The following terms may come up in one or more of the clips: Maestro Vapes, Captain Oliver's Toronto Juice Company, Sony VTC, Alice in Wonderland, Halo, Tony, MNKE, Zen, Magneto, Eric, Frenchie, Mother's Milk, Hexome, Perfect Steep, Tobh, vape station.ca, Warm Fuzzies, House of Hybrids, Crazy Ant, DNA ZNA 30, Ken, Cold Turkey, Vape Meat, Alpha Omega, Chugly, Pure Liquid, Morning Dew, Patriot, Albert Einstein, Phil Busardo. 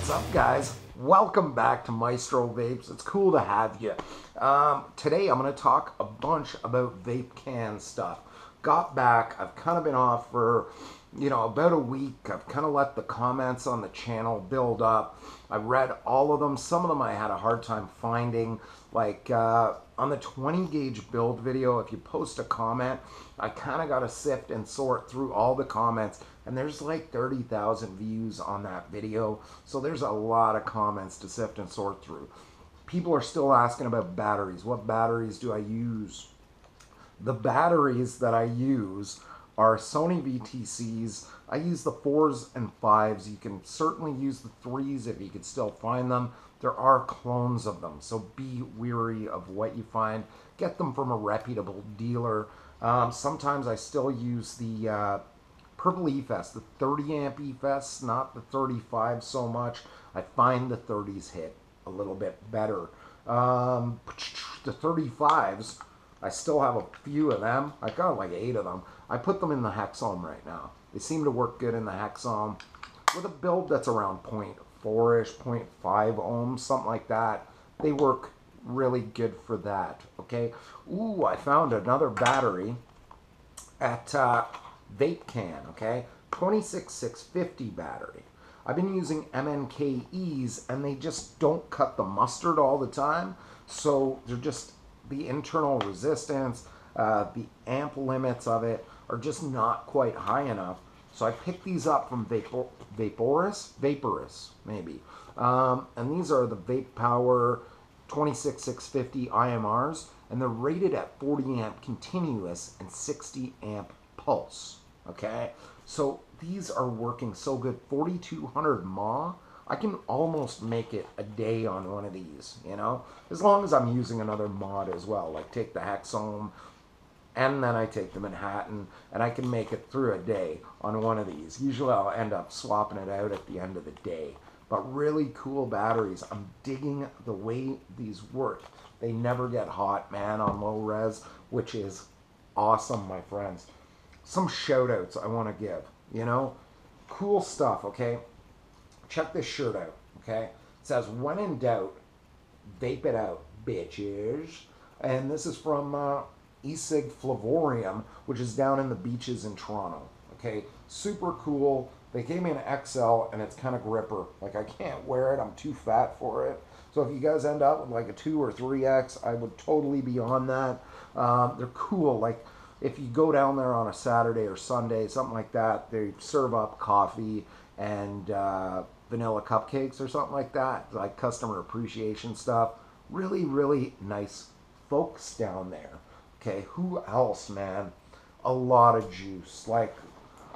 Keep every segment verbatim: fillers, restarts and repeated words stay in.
What's up, guys? Welcome back to Maestro Vapes. It's cool to have you. Um, today I'm going to talk a bunch about VapeCan stuff. Got back. I've kind of been off for, you know, about a week. I've kind of let the comments on the channel build up. I read all of them. Some of them I had a hard time finding. Like uh, on the twenty gauge build video, if you post a comment, I kind of got to sift and sort through all the comments. And there's like thirty thousand views on that video. So there's a lot of comments to sift and sort through. People are still asking about batteries. What batteries do I use? The batteries that I use are Sony V T Cs. I use the fours and fives. You can certainly use the threes if you can still find them. There are clones of them, so be wary of what you find. Get them from a reputable dealer. Um, sometimes I still use the uh, purple E-Fest, the thirty amp E-Fest, not the thirty-five so much. I find the thirties hit a little bit better. Um, the thirty-fives, I still have a few of them. I got like eight of them. I put them in the Hexome right now. They seem to work good in the Hexome with a build that's around point four-ish, point five ohms, something like that. They work really good for that, okay? Ooh, I found another battery at uh, VapeCan, okay? twenty-six six fifty battery. I've been using M N K Es, and they just don't cut the mustard all the time, so they're just... the internal resistance, uh, the amp limits of it are just not quite high enough. So I picked these up from Vapor, Vaporous, Vaporous maybe. Um, and these are the Vape Power twenty-six six fifty I M Rs, and they're rated at forty amp continuous and sixty amp pulse, okay? So these are working so good, forty-two hundred mAh. I can almost make it a day on one of these, you know, as long as I'm using another mod as well. Like take the Hexome, and then I take the Manhattan, and I can make it through a day on one of these. Usually I'll end up swapping it out at the end of the day. But really cool batteries. I'm digging the way these work. They never get hot, man, on low res, which is awesome, my friends. Some shout outs I want to give, you know, cool stuff, okay? Check this shirt out, okay? It says, when in doubt, vape it out, bitches. And this is from uh, E-Cig Flavorium, which is down in the beaches in Toronto, okay? Super cool. They gave me an X L, and it's kind of gripper. Like, I can't wear it. I'm too fat for it. So if you guys end up with, like, a two or three X, I would totally be on that. Um, they're cool. Like, if you go down there on a Saturday or Sunday, something like that, they serve up coffee and... Uh, vanilla cupcakes or something like that, like customer appreciation stuff. Really, really nice folks down there. Okay, who else, man? A lot of juice. Like,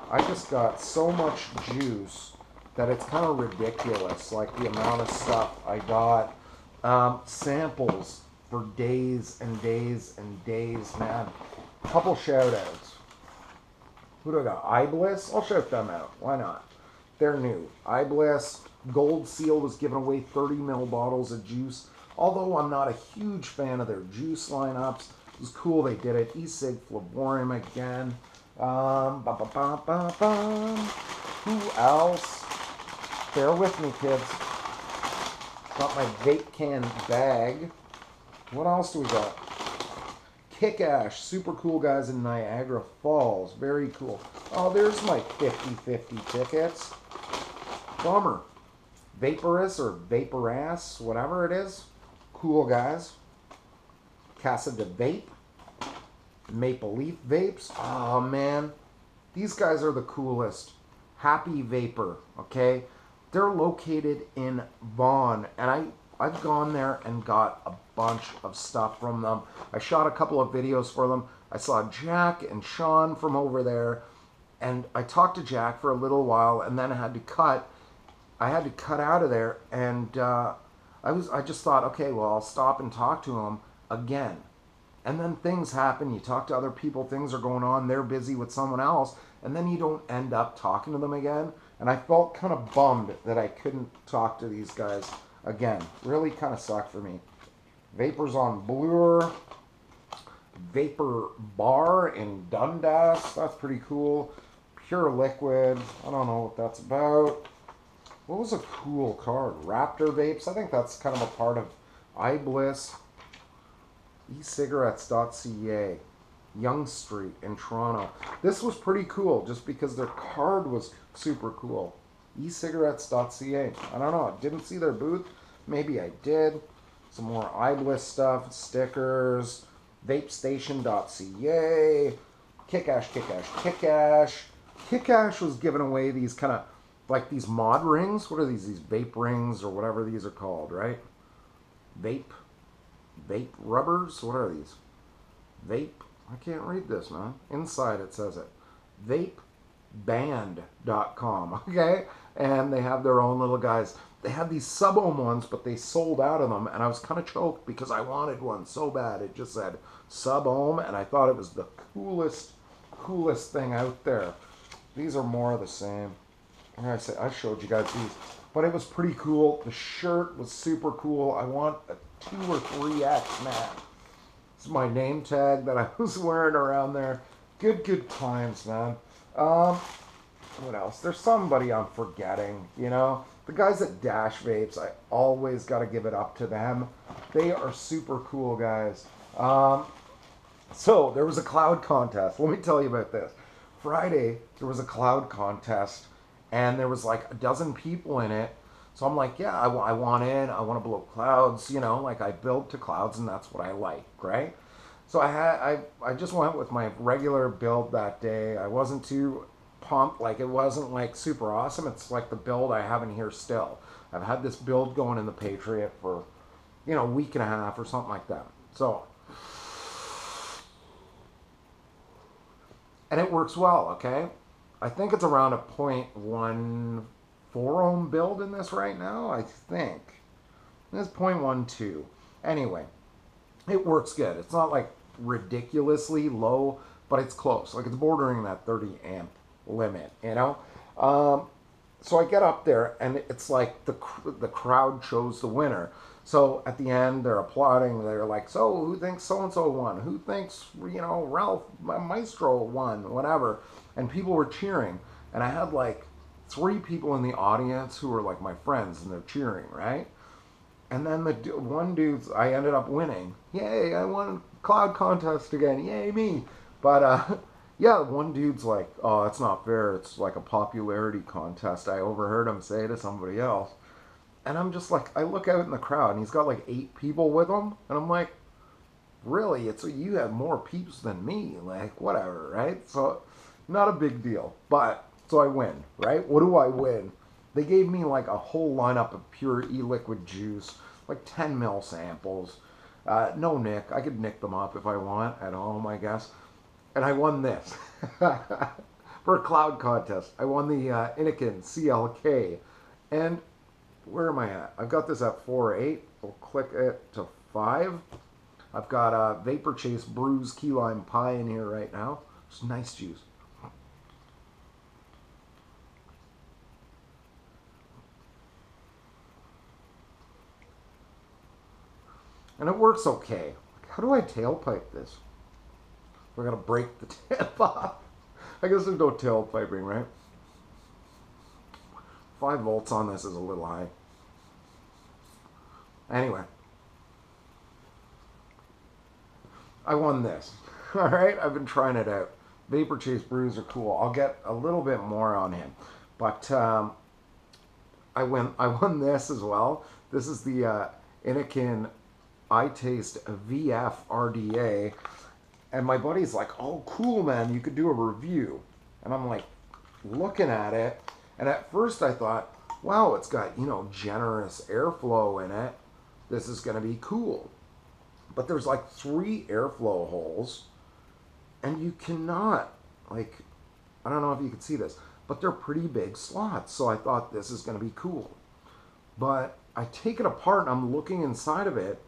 I just got so much juice that it's kind of ridiculous, like the amount of stuff I got. Um, samples for days and days and days, man. Couple shout-outs. Who do I got? iBliss? I'll shout them out. Why not? They're new. iBliss, Gold Seal was giving away thirty mil bottles of juice. Although I'm not a huge fan of their juice lineups, it was cool they did it. E-Cig Flavorium again. Um, ba -ba -ba -ba -ba. Who else? Bear with me, kids. Got my vape can bag. What else do we got? Kick Ash, super cool guys in Niagara Falls. Very cool. Oh, there's my fifty fifty tickets. Bummer. Vaporous or Vaporass, whatever it is. Cool guys. Casa de Vape. Maple Leaf Vapes. Oh, man. These guys are the coolest. Happy Vapor, okay? They're located in Vaughan, and I... I've gone there and got a bunch of stuff from them. I shot a couple of videos for them. I saw Jack and Sean from over there, and I talked to Jack for a little while, and then I had to cut. I had to cut out of there, and uh, I was. I just thought, okay, well, I'll stop and talk to him again. And then things happen. You talk to other people. Things are going on. They're busy with someone else, and then you don't end up talking to them again. And I felt kind of bummed that I couldn't talk to these guys. Again, really kind of sucked for me. Vapors on Bluer. Vapor Bar in Dundas. That's pretty cool. Pure Liquid. I don't know what that's about. What was a cool card? Raptor Vapes. I think that's kind of a part of iBliss. e cigarettes dot c a. Young Street in Toronto. This was pretty cool just because their card was super cool. e cigarettes dot c a. I don't know. I didn't see their booth. Maybe I did. Some more iBliss stuff. Stickers. vape station dot c a. Kick Ash, Kick Ash, Kick Ash. Kick Ash was giving away these kind of like these mod rings. What are these? These vape rings or whatever these are called, right? Vape. Vape rubbers? What are these? Vape. I can't read this, man. Inside it says it. vape band dot com, okay? And they have their own little guys. They had these sub-ohm ones, but they sold out of them, and I was kind of choked because I wanted one so bad. It just said sub-ohm, and I thought it was the coolest, coolest thing out there. These are more of the same. Like I said, I showed you guys these, but it was pretty cool. The shirt was super cool. I want a two or three X, man. It's my name tag that I was wearing around there. Good, good times, man. Um, what else? There's somebody I'm forgetting, you know? The guys at Dash Vapes, I always got to give it up to them. They are super cool guys. Um, so, there was a cloud contest. Let me tell you about this. Friday, there was a cloud contest, and there was like a dozen people in it. So I'm like, yeah, I, I want in. I want to blow clouds, you know, like I build to clouds, and that's what I like, right? So I had, I, I just went with my regular build that day. I wasn't too pumped. Like, it wasn't like super awesome. It's like the build I have in here still. I've had this build going in the Patriot for, you know, a week and a half or something like that. So, and it works well, okay? I think it's around a point one. four ohm build in this right now, I think. It's point one two. Anyway, it works good. It's not like ridiculously low, but it's close. Like, it's bordering that thirty amp limit, you know? Um, so I get up there, and it's like the, the crowd chose the winner. So at the end, they're applauding. They're like, so who thinks so-and-so won? Who thinks, you know, Ralph Maestro won? Whatever. And people were cheering. And I had like three people in the audience who were like my friends, and they're cheering, right? And then the one dude, I ended up winning. Yay, I won cloud contest again. Yay, me. But, uh, yeah, one dude's like, oh, that's not fair. It's like a popularity contest. I overheard him say to somebody else. And I'm just like, I look out in the crowd, and he's got like eight people with him. And I'm like, really? It's you have more peeps than me. Like, whatever, right? So, not a big deal. But so I win, right? What do I win? They gave me like a whole lineup of pure e-liquid juice, like ten mil samples. Uh, no nick. I could nick them up if I want at home, I guess. And I won this. For a cloud contest, I won the uh, Inikin C L K. And where am I at? I've got this at four point eight. We'll click it to five. I've got uh, Vapor Chase Brews Key Lime Pie in here right now. It's nice juice. And it works okay. How do I tailpipe this? We're going to break the tip off. I guess there's no tailpiping, right? Five volts on this is a little high. Anyway. I won this. All right? I've been trying it out. Vapor Chase brews are cool. I'll get a little bit more on him. But um, I, win, I won this as well. This is the uh, Inikin I Taste V F R D A, and my buddy's like, oh, cool, man, you could do a review. And I'm like looking at it, and at first I thought, wow, it's got, you know, generous airflow in it. This is going to be cool. But there's like three airflow holes, and you cannot, like, I don't know if you can see this, but they're pretty big slots. So I thought this is going to be cool. But I take it apart, and I'm looking inside of it,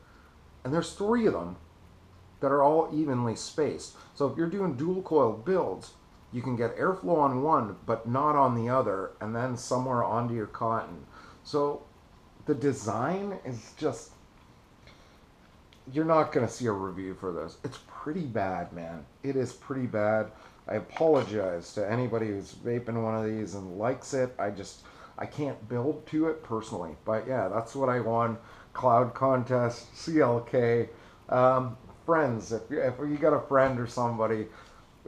and there's three of them that are all evenly spaced. So if you're doing dual coil builds, you can get airflow on one, but not on the other, and then somewhere onto your cotton. So the design is just, you're not going to see a review for this. It's pretty bad, man. It is pretty bad. I apologize to anybody who's vaping one of these and likes it. I just, I can't build to it personally. But yeah, that's what I won. Cloud contest, C L K, um, friends. If you, if you got a friend or somebody,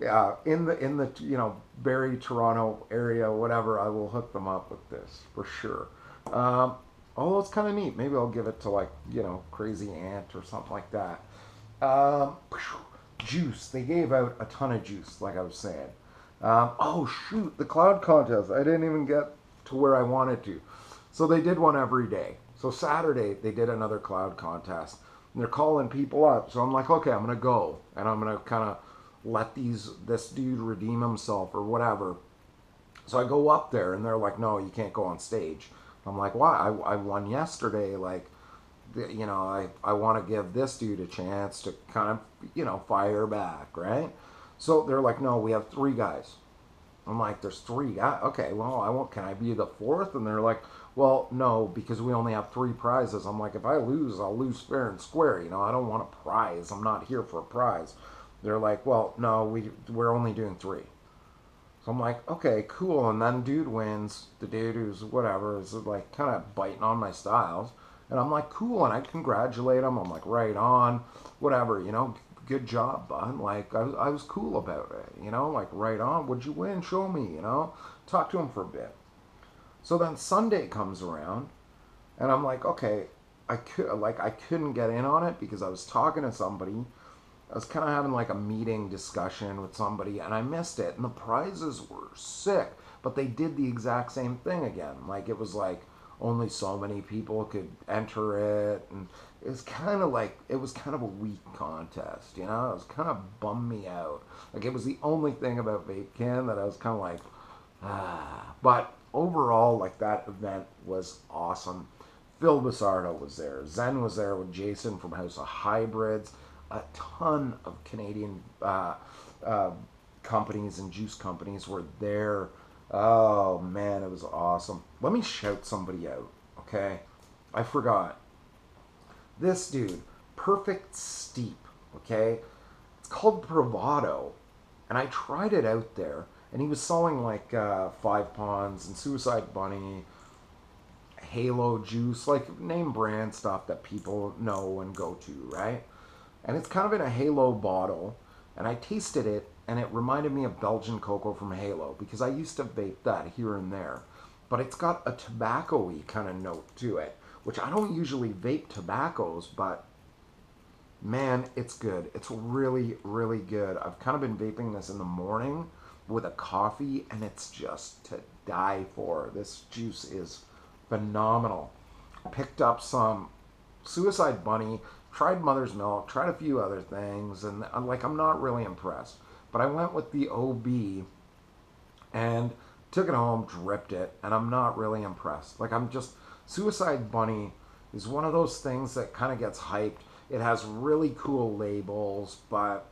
yeah, in the in the you know Barrie, Toronto area, whatever, I will hook them up with this for sure. Um, oh, it's kind of neat. Maybe I'll give it to like you know Crazy Ant or something like that. Um, juice. They gave out a ton of juice, like I was saying. Um, oh shoot, the cloud contest. I didn't even get to where I wanted to. So they did one every day. So Saturday they did another cloud contest. And they're calling people up. So I'm like, okay, I'm gonna go and I'm gonna kind of let these this dude redeem himself or whatever. So I go up there and they're like, no, you can't go on stage. I'm like, why? I, I won yesterday. Like, you know, I, I want to give this dude a chance to kind of, you know, fire back, right? So they're like, no, we have three guys. I'm like, there's three guys? Okay, well, I won't, can I be the fourth? And they're like, well, no, because we only have three prizes. I'm like, if I lose, I'll lose fair and square. You know, I don't want a prize. I'm not here for a prize. They're like, well, no, we, we're only doing three. So I'm like, okay, cool. And then dude wins. The dude who's whatever is like kind of biting on my styles. And I'm like, cool. And I congratulate him. I'm like, right on, whatever, you know, good job, bud. Like, I, I was cool about it, you know, like, right on. What'd you win? Show me, you know, talk to him for a bit. So then Sunday comes around and I'm like, okay, I could, like, I couldn't get in on it because I was talking to somebody. I was kind of having like a meeting discussion with somebody and I missed it. And the prizes were sick, but they did the exact same thing again. Like, it was like, only so many people could enter it, and it was kind of like, it was kind of a weak contest, you know, it was kind of bummed me out. Like, it was the only thing about VapeCan that I was kind of like, ah. But overall, like, that event was awesome. Phil Busardo was there, Zen was there with Jason from House of Hybrids, a ton of Canadian uh, uh, companies and juice companies were there. Oh man, it was awesome. Let me shout somebody out, okay? I forgot. This dude, Perfect Steep, okay? It's called Bravado, and I tried it out there, and he was selling like uh, Five Ponds and Suicide Bunny, Halo Juice, like name brand stuff that people know and go to, right? And it's kind of in a Halo bottle, and I tasted it, and it reminded me of Belgian cocoa from Halo, because I used to vape that here and there. But it's got a tobacco-y kind of note to it, which I don't usually vape tobaccos, but man, it's good. It's really, really good. I've kind of been vaping this in the morning with a coffee, and it's just to die for. This juice is phenomenal. Picked up some Suicide Bunny, tried Mother's Milk, tried a few other things, and I'm like, I'm not really impressed. But I went with the O B and took it home, dripped it, and I'm not really impressed. Like, I'm just, Suicide Bunny is one of those things that kind of gets hyped. It has really cool labels, but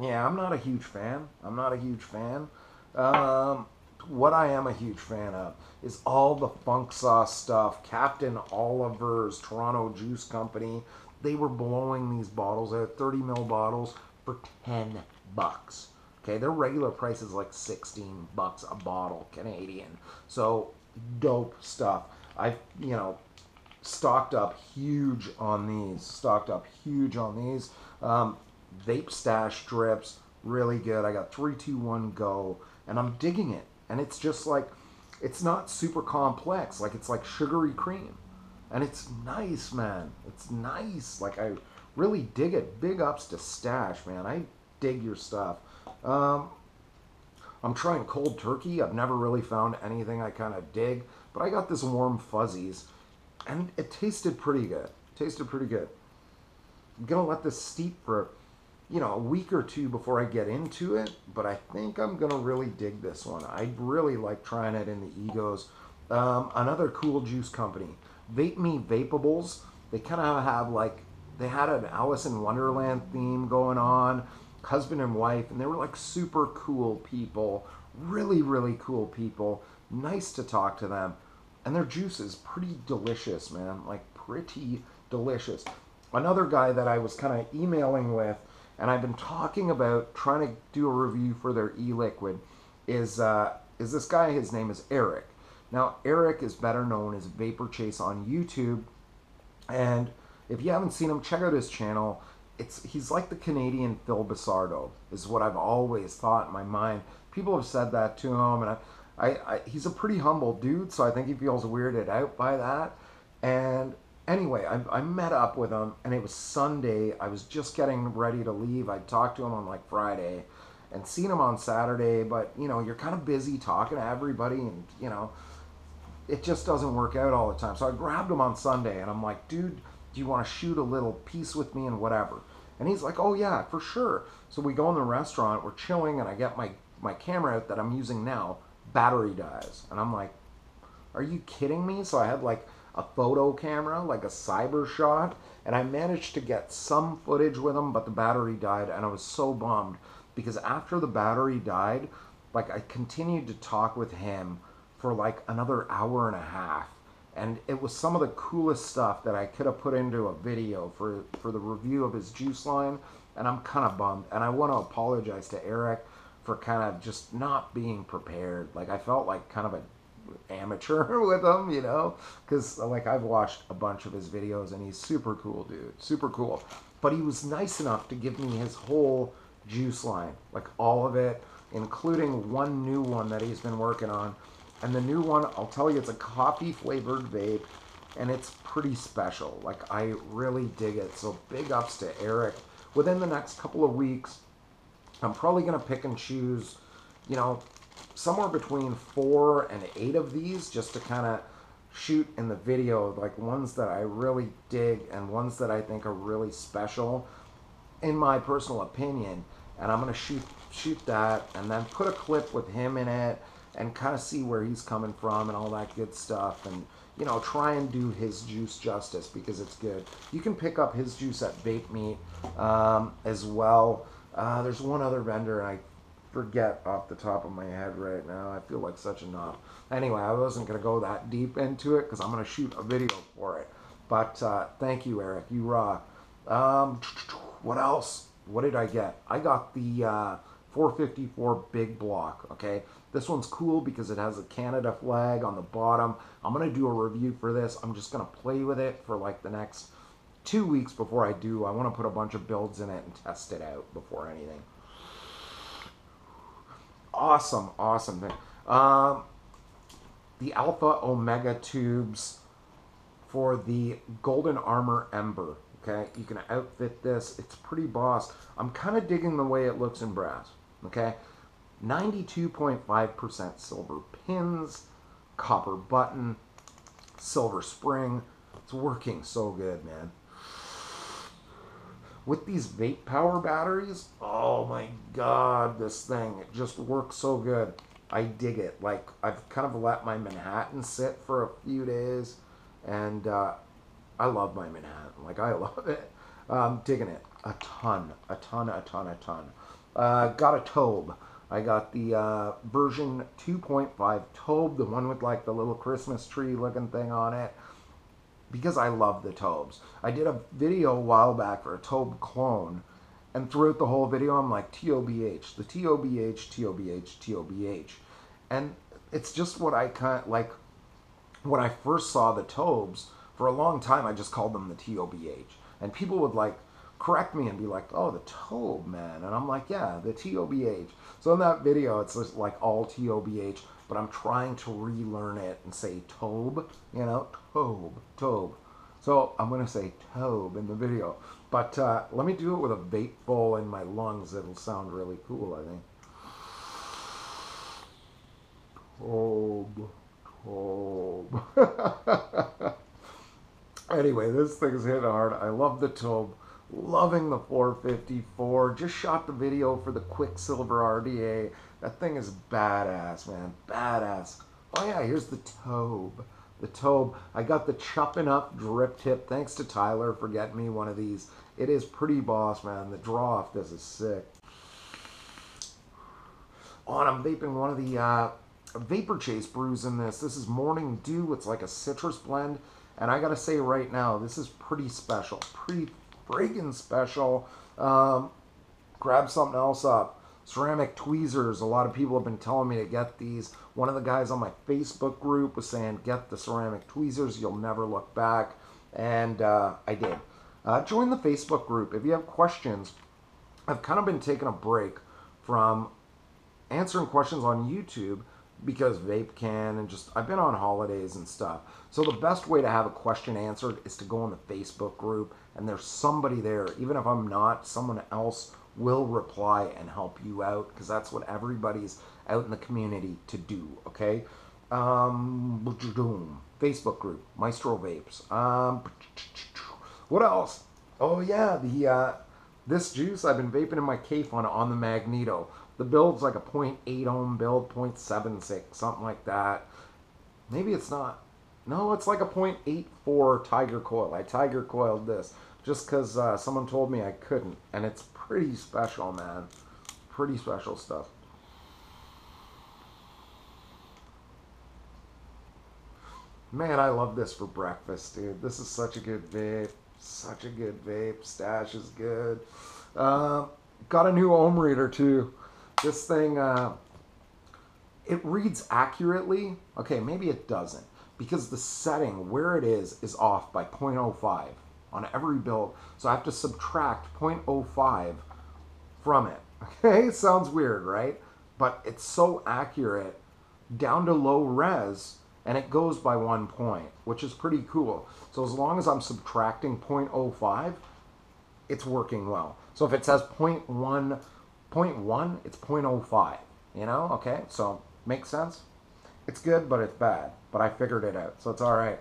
yeah, I'm not a huge fan. I'm not a huge fan. Um, what I am a huge fan of is all the Funk Sauce stuff, Captain Oliver's, Toronto Juice Company. They were blowing these bottles out, thirty mil bottles for ten bucks. Okay, their regular price is like sixteen bucks a bottle Canadian. So dope stuff. I've, you know, stocked up huge on these. Stocked up huge on these. Um, vape stash drips, really good. I got three, two, one, go, and I'm digging it. And it's just like, it's not super complex. Like, it's like sugary cream. And it's nice, man. It's nice. Like, I really dig it. Big ups to Stash, man. I dig your stuff. Um, I'm trying cold turkey. I've never really found anything I kind of dig. But I got this warm fuzzies. And it tasted pretty good. It tasted pretty good. I'm going to let this steep for, you know, a week or two before I get into it. But I think I'm going to really dig this one. I really like trying it in the Egos. Um, another cool juice company, Vape Me Vapables. They kind of have like, they had an Alice in Wonderland theme going on, husband and wife, and they were like super cool people, really, really cool people, nice to talk to them, and their juice is pretty delicious, man, like pretty delicious. Another guy that I was kind of emailing with, and I've been talking about trying to do a review for their e-liquid, is, uh, is this guy, his name is Eric. Now, Eric is better known as Vapor Chase on YouTube, and if you haven't seen him, check out his channel. It's he's like the Canadian Phil Busardo, is what I've always thought in my mind. People have said that to him, and I, I, I, he's a pretty humble dude, so I think he feels weirded out by that. And anyway, I, I met up with him, and it was Sunday. I was just getting ready to leave. I talked to him on like Friday and seen him on Saturday, but you know, you're kind of busy talking to everybody, and you know, it just doesn't work out all the time. So I grabbed him on Sunday, and I'm like, dude, do you want to shoot a little piece with me and whatever? And he's like, oh yeah, for sure. So we go in the restaurant, we're chilling, and I get my, my camera out that I'm using now, battery dies. And I'm like, are you kidding me? So I had like a photo camera, like a cyber shot, and I managed to get some footage with him, but the battery died, and I was so bummed, because after the battery died, like I continued to talk with him for like another hour and a half. And it was some of the coolest stuff that I could have put into a video for, for the review of his juice line. And I'm kind of bummed. And I want to apologize to Eric for kind of just not being prepared. Like, I felt like kind of an amateur with him, you know? Because, like, I've watched a bunch of his videos, and he's super cool, dude. Super cool. But he was nice enough to give me his whole juice line. Like, all of it, including one new one that he's been working on. And the new one, I'll tell you, it's a coffee-flavored vape, and it's pretty special. Like, I really dig it, so big ups to Eric. Within the next couple of weeks, I'm probably going to pick and choose, you know, somewhere between four and eight of these, just to kind of shoot in the video, like, ones that I really dig and ones that I think are really special, in my personal opinion. And I'm going to shoot, shoot that, and then put a clip with him in it, and kind of see where he's coming from and all that good stuff, and, you know, try and do his juice justice, because it's good. You can pick up his juice at Vape Meat um, as well. Uh, there's one other vendor, and I forget off the top of my head right now. I feel like such a knob. Anyway, I wasn't going to go that deep into it, because I'm going to shoot a video for it. But uh, thank you, Eric. You rock. Um, what else? What did I get? I got the uh, four fifty-four big block, okay? This one's cool because it has a Canada flag on the bottom. I'm going to do a review for this. I'm just going to play with it for like the next two weeks before I do. I want to put a bunch of builds in it and test it out before anything. Awesome, awesome thing. Um, the Alpha Omega tubes for the Golden Armor Ember. Okay, you can outfit this. It's pretty boss. I'm kind of digging the way it looks in brass. Okay. ninety-two point five percent silver pins, copper button, silver spring. It's working so good, man. With these Vape Power batteries, oh my god, this thing, it just works so good. I dig it. Like, I've kind of let my Manhattan sit for a few days, and uh, I love my Manhattan. Like, I love it. I'm digging it a ton, a ton, a ton, a ton. Uh, got a Tobh. I got the uh, version two point five Tobh, the one with like the little Christmas tree looking thing on it, because I love the Tobhs. I did a video a while back for a Tobh clone, and throughout the whole video I'm like, T O B H, the T O B H, T O B H, T O B H. And it's just what I kind of, like, when I first saw the Tobhs, for a long time I just called them the T O B H. And people would like correct me and be like, oh, the Tobh, man. And I'm like, yeah, the T O B H. So in that video, it's just like all T O B H, but I'm trying to relearn it and say Tobh, you know, Tobh, Tobh. So I'm going to say Tobh in the video. But uh, let me do it with a vape bowl in my lungs. It'll sound really cool, I think. Tobh, Tobh. Anyway, this thing's hit hard. I love the Tobh. Loving the four fifty-four. Just shot the video for the Quicksilver R D A. That thing is badass, man. Badass. Oh yeah, here's the Tobh. The Tobh. I got the Chuffing Up drip tip. Thanks to Tyler for getting me one of these. It is pretty boss, man. The draw off this is sick. Oh, and I'm vaping one of the uh, Vapor Chase brews in this. This is Morning Dew. It's like a citrus blend. And I gotta say right now, this is pretty special. Pretty freaking special. Um, grab something else up. Ceramic tweezers. A lot of people have been telling me to get these. One of the guys on my Facebook group was saying, get the ceramic tweezers. You'll never look back. And uh, I did. Uh, join the Facebook group. If you have questions, I've kind of been taking a break from answering questions on YouTube because VapeCan and just, I've been on holidays and stuff. So the best way to have a question answered is to go in the Facebook group, and there's somebody there. Even if I'm not, someone else will reply and help you out, because that's what everybody's out in the community to do, okay? Um, Facebook group, Maestro Vapes. Um, what else? Oh yeah, the uh, this juice I've been vaping in my cave on on the Magneto. The build's like a point eight ohm build, point seven six, something like that. Maybe it's not. No, it's like a point eight four Tiger Coil. I Tiger Coiled this just because uh, someone told me I couldn't, and it's pretty special, man. Pretty special stuff. Man, I love this for breakfast, dude. This is such a good vape. Such a good vape. Stash is good. Uh, got a new ohm reader, too. This thing, uh, it reads accurately. Okay, maybe it doesn't, because the setting where it is is off by point oh five on every build. So I have to subtract point oh five from it. Okay, sounds weird, right? But it's so accurate down to low res, and it goes by one point, which is pretty cool. So as long as I'm subtracting point oh five, it's working well. So if it says point one, it's point oh five, you know? Okay, so makes sense. It's good, but it's bad. But I figured it out, so it's all right.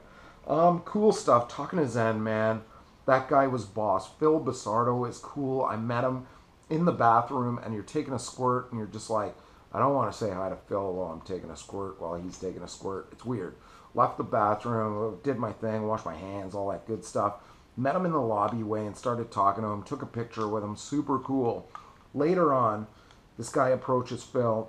Um, cool stuff. Talking to Zen, man. That guy was boss. Phil Busardo is cool. I met him in the bathroom, and you're taking a squirt, and you're just like, I don't want to say hi to Phil while I'm taking a squirt, while he's taking a squirt. It's weird. Left the bathroom, did my thing, washed my hands, all that good stuff. Met him in the lobby way and started talking to him. Took a picture with him. Super cool. Later on, this guy approaches Phil,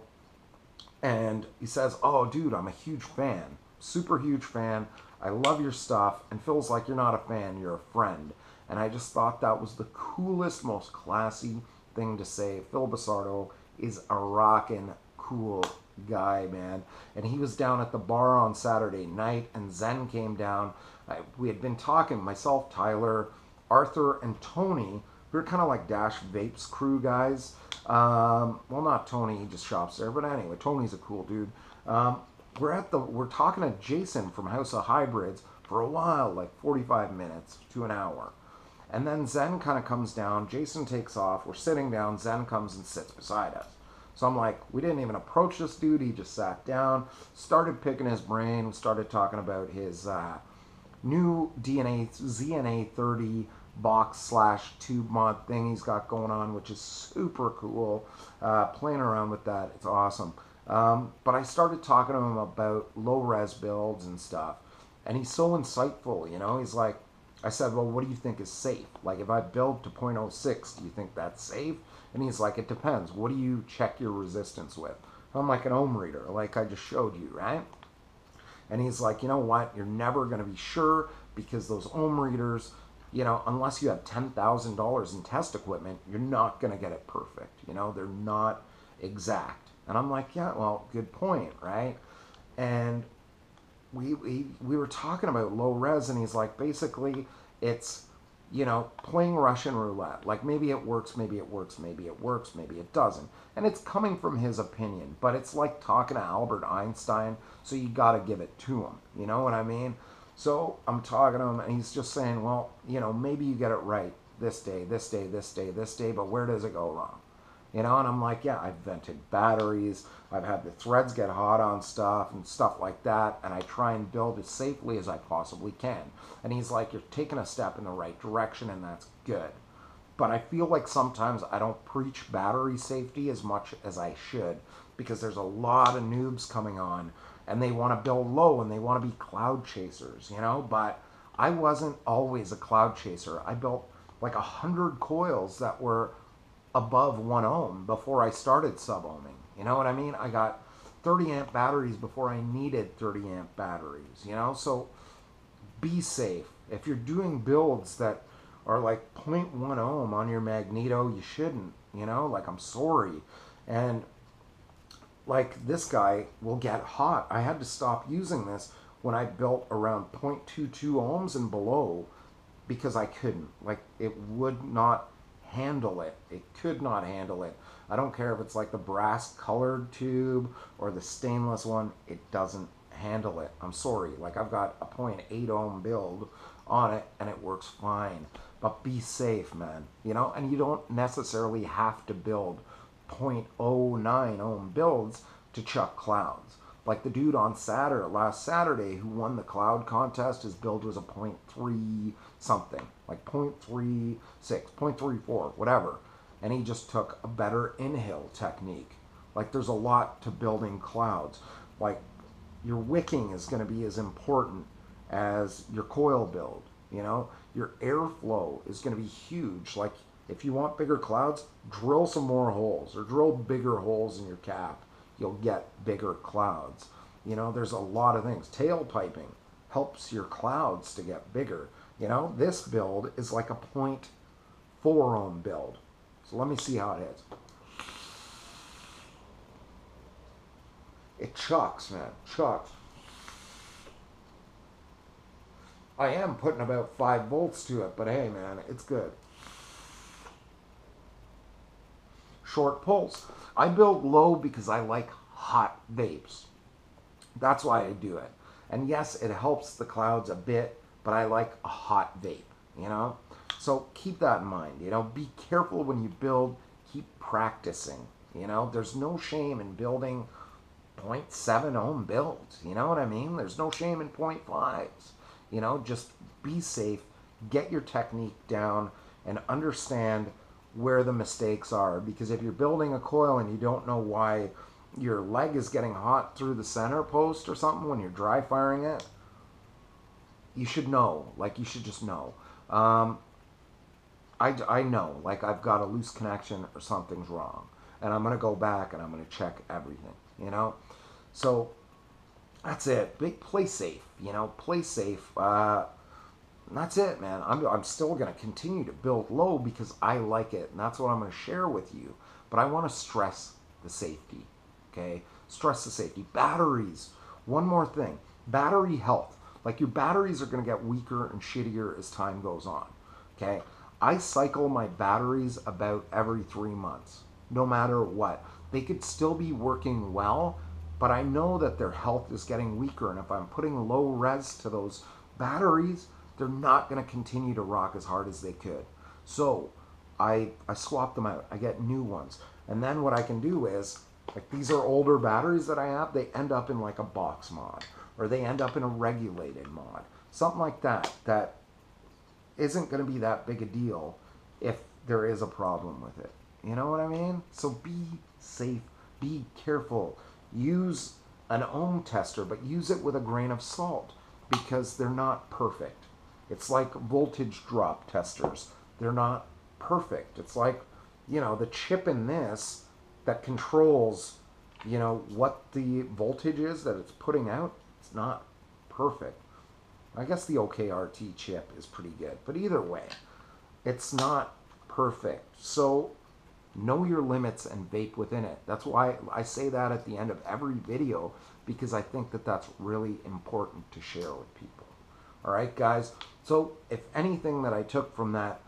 and he says, oh, dude, I'm a huge fan. Super huge fan. I love your stuff. And Phil's like, you're not a fan, you're a friend. And I just thought that was the coolest, most classy thing to say. Phil Busardo is a rockin' cool guy, man. And he was down at the bar on Saturday night, and Zen came down. I, we had been talking, myself, Tyler, Arthur, and Tony. We were kind of like Dash Vapes crew guys. Um, well, not Tony, he just shops there. But anyway, Tony's a cool dude. Um, we're at the, we're talking to Jason from House of Hybrids for a while, like forty-five minutes to an hour. And then Zen kind of comes down, Jason takes off, we're sitting down, Zen comes and sits beside us. So I'm like, we didn't even approach this dude, he just sat down, started picking his brain, started talking about his uh, new D N A, Z N A thirty box slash tube mod thing he's got going on, which is super cool. Uh, playing around with that, it's awesome. Um, but I started talking to him about low res builds and stuff, and he's so insightful, you know, he's like, I said, well, what do you think is safe? Like, if I build to point oh six, do you think that's safe? And he's like, it depends. What do you check your resistance with? I'm like an ohm reader, like I just showed you, right? And he's like, you know what? You're never going to be sure, because those ohm readers, you know, unless you have ten thousand dollars in test equipment, you're not going to get it perfect. You know, they're not exact. And I'm like, yeah, well, good point, right? And we, we, we were talking about low res, and he's like, basically, it's, you know, playing Russian roulette. Like, maybe it works, maybe it works, maybe it works, maybe it doesn't. And it's coming from his opinion, but it's like talking to Albert Einstein, so you got to give it to him. You know what I mean? So I'm talking to him, and he's just saying, well, you know, maybe you get it right this day, this day, this day, this day, but where does it go wrong? You know, and I'm like, yeah, I've vented batteries, I've had the threads get hot on stuff and stuff like that, and I try and build as safely as I possibly can. And he's like, you're taking a step in the right direction, and that's good. But I feel like sometimes I don't preach battery safety as much as I should, because there's a lot of noobs coming on, and they want to build low, and they want to be cloud chasers, you know? But I wasn't always a cloud chaser. I built like one hundred coils that were above one ohm before I started sub-ohming. You know what I mean? I got thirty amp batteries before I needed thirty amp batteries, you know? So be safe. If you're doing builds that are like point one ohm on your Magneto, you shouldn't, you know? Like, I'm sorry. And like this guy will get hot. I had to stop using this when I built around zero point two two ohms and below because I couldn't. Like, it would not handle it. It could not handle it. I don't care if it's like the brass colored tube or the stainless one. It doesn't handle it. I'm sorry. Like, I've got a zero point eight ohm build on it and it works fine. But be safe, man. You know, and you don't necessarily have to build zero point zero nine ohm builds to chuck clouds. Like the dude on Saturday, last Saturday, who won the cloud contest, his build was a zero point three something, like zero point three six, zero point three four, whatever. And he just took a better inhale technique. Like, there's a lot to building clouds. Like, your wicking is going to be as important as your coil build, you know? Your airflow is going to be huge. Like, if you want bigger clouds, drill some more holes or drill bigger holes in your cap. You'll get bigger clouds. You know, there's a lot of things. Tail piping helps your clouds to get bigger. You know, this build is like a zero point four ohm build. So let me see how it hits. It chucks, man. Chucks. I am putting about five volts to it, but hey, man, it's good. Short pulse. I build low because I like hot vapes. That's why I do it. And yes, it helps the clouds a bit, but I like a hot vape, you know? So keep that in mind, you know? Be careful when you build. Keep practicing, you know? There's no shame in building zero point seven ohm builds, you know what I mean? There's no shame in zero point fives, you know? Just be safe, get your technique down, and understand where the mistakes are. Because if you're building a coil and you don't know why your leg is getting hot through the center post or something when you're dry firing it, you should know. Like, you should just know. Um, I, I know. Like, I've got a loose connection or something's wrong. And I'm going to go back and I'm going to check everything, you know? So, that's it. Big play safe, you know? Play safe. Uh... And that's it, man. I'm, I'm still going to continue to build low because I like it. And that's what I'm going to share with you. But I want to stress the safety. Okay? Stress the safety. Batteries. One more thing. Battery health. Like, your batteries are going to get weaker and shittier as time goes on. Okay? I cycle my batteries about every three months. No matter what. They could still be working well, but I know that their health is getting weaker. And if I'm putting low res to those batteries, they're not going to continue to rock as hard as they could. So I, I swap them out. I get new ones. And then what I can do is, like, these are older batteries that I have. They end up in like a box mod, or they end up in a regulated mod. Something like that that isn't going to be that big a deal if there is a problem with it. You know what I mean? So be safe. Be careful. Use an ohm tester, but use it with a grain of salt because they're not perfect. It's like voltage drop testers. They're not perfect. It's like, you know, the chip in this that controls, you know, what the voltage is that it's putting out, it's not perfect. I guess the O K R T chip is pretty good. But either way, it's not perfect. So know your limits and vape within it. That's why I say that at the end of every video, because I think that that's really important to share with people. All right, guys? So if anything that I took from that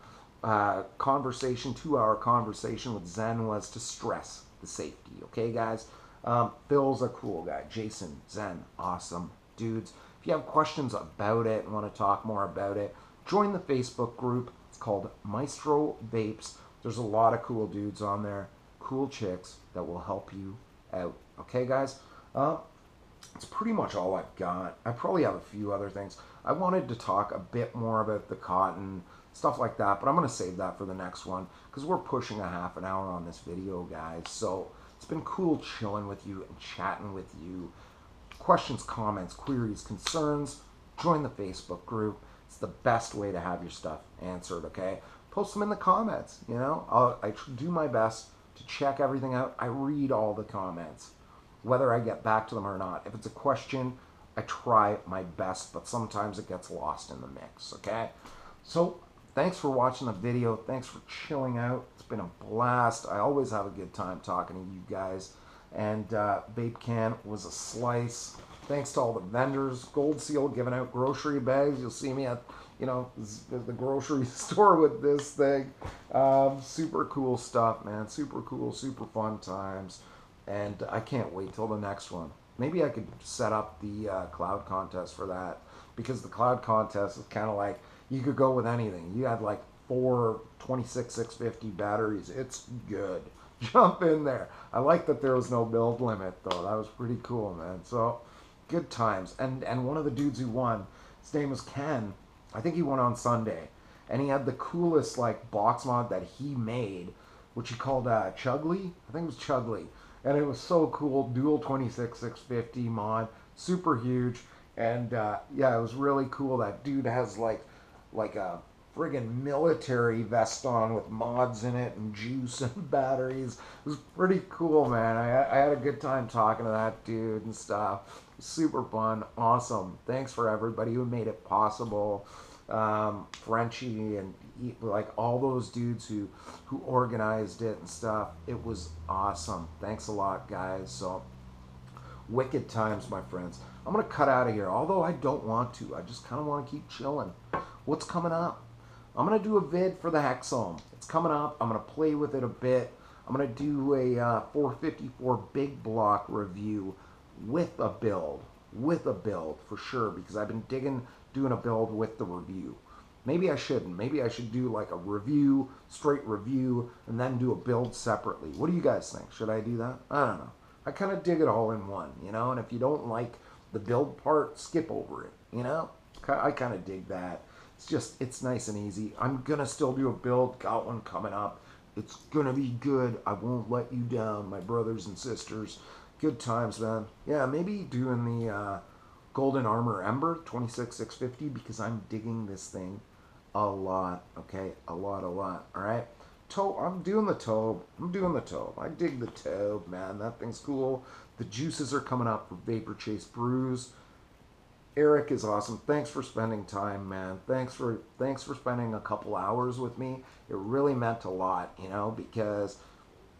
uh, conversation, two-hour conversation with Zen, was to stress the safety, okay, guys? Um, Phil's a cool guy. Jason, Zen, awesome dudes. If you have questions about it and want to talk more about it, join the Facebook group. It's called Maestro Vapes. There's a lot of cool dudes on there, cool chicks that will help you out, okay, guys? Uh, It's pretty much all I've got. I probably have a few other things. I wanted to talk a bit more about the cotton, stuff like that, but I'm going to save that for the next one because we're pushing a half an hour on this video, guys. So it's been cool chilling with you and chatting with you. Questions, comments, queries, concerns, join the Facebook group. It's the best way to have your stuff answered, okay? Post them in the comments, you know? I'll, I do my best to check everything out. I read all the comments, whether I get back to them or not. If it's a question, I try my best, but sometimes it gets lost in the mix, okay? So Thanks for watching the video. Thanks for chilling out. It's been a blast. I always have a good time talking to you guys. And uh, VapeCan was a slice. Thanks to all the vendors. Gold Seal giving out grocery bags. You'll see me at, you know, the grocery store with this thing. Um, super cool stuff, man. Super cool, super fun times. And I can't wait till the next one. Maybe I could set up the uh, cloud contest for that, because the cloud contest is kind of like, you could go with anything. You had like four twenty-six six fifty batteries. It's good. Jump in there. I like that there was no build limit, though. That was pretty cool, man. So, good times. And and one of the dudes who won, his name was Ken. I think he won on Sunday. And he had the coolest, like, box mod that he made, which he called uh, Chugly. I think it was Chugly. And it was so cool. Dual twenty-six six fifty mod. Super huge. And, uh, yeah, it was really cool. That dude has, like, like a friggin' military vest on with mods in it and juice and batteries. It was pretty cool, man. I, I had a good time talking to that dude and stuff. Super fun. Awesome. Thanks for everybody who made it possible. Um, Frenchie and like all those dudes who, who organized it and stuff. It was awesome. Thanks a lot, guys. So, wicked times, my friends. I'm going to cut out of here, although I don't want to. I just kind of want to keep chilling. What's coming up? I'm going to do a vid for the Hexome. It's coming up. I'm going to play with it a bit. I'm going to do a uh, four fifty-four big block review with a build. With a build, for sure, because I've been digging doing a build with the review. Maybe I shouldn't. Maybe I should do like a review, straight review, and then do a build separately. What do you guys think? Should I do that? I don't know. I kind of dig it all in one, you know? And if you don't like the build part, skip over it, you know? I kind of dig that. It's just, it's nice and easy. I'm going to still do a build. Got one coming up. It's going to be good. I won't let you down, my brothers and sisters. Good times, man. Yeah, maybe doing the uh, Golden Armor Ember, twenty-six six fifty, because I'm digging this thing a lot. Okay, a lot, a lot. All right. Tobh, I'm doing the Tobh. I'm doing the Tobh. I dig the Tobh, man. That thing's cool. The juices are coming up for Vapor Chase Brews. Eric is awesome. Thanks for spending time, man. Thanks for thanks for spending a couple hours with me. It really meant a lot, you know, because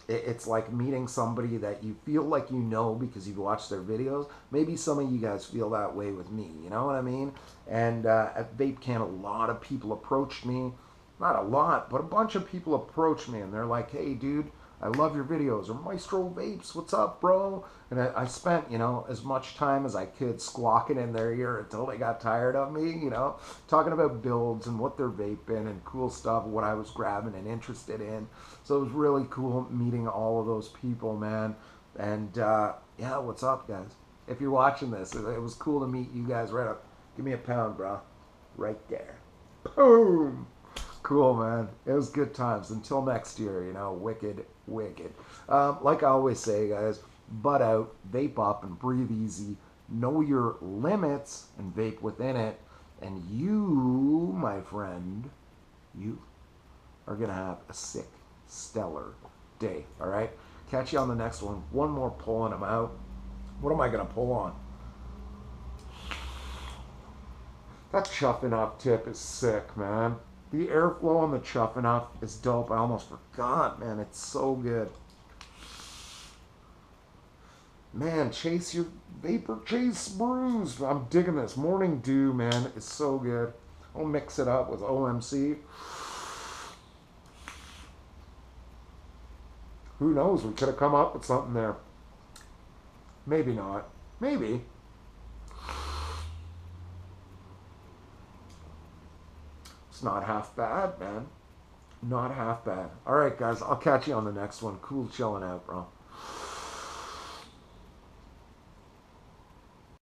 it, it's like meeting somebody that you feel like you know because you've watched their videos. Maybe some of you guys feel that way with me, you know what I mean? And uh, at VapeCan, a lot of people approached me. Not a lot, but a bunch of people approached me, and they're like, hey, dude, I love your videos, or Maestro Vapes, what's up, bro? And I, I spent, you know, as much time as I could squawking in their ear until they got tired of me, you know, talking about builds and what they're vaping and cool stuff, what I was grabbing and interested in. So it was really cool meeting all of those people, man. And, uh, yeah, what's up, guys? If you're watching this, it, it was cool to meet you guys right up. Give me a pound, bro. Right there. Boom. Cool, man. It was good times. Until next year, you know, wicked, wicked. Um, like I always say, guys, butt out, vape up, and breathe easy. Know your limits and vape within it. And you, my friend, you are going to have a sick, stellar day, all right? Catch you on the next one. One more pull and I'm out. What am I going to pull on? That Chuffing Up tip is sick, man. The airflow on the Chuffing Up is dope. I almost forgot, man. It's so good. Man, chase your Vapor Chase Brews. I'm digging this. Morning Dew, man. It's so good. I'll mix it up with O M C. Who knows? We could have come up with something there. Maybe not. Maybe. It's not half bad, man. Not half bad. All right, guys. I'll catch you on the next one. Cool chilling out, bro.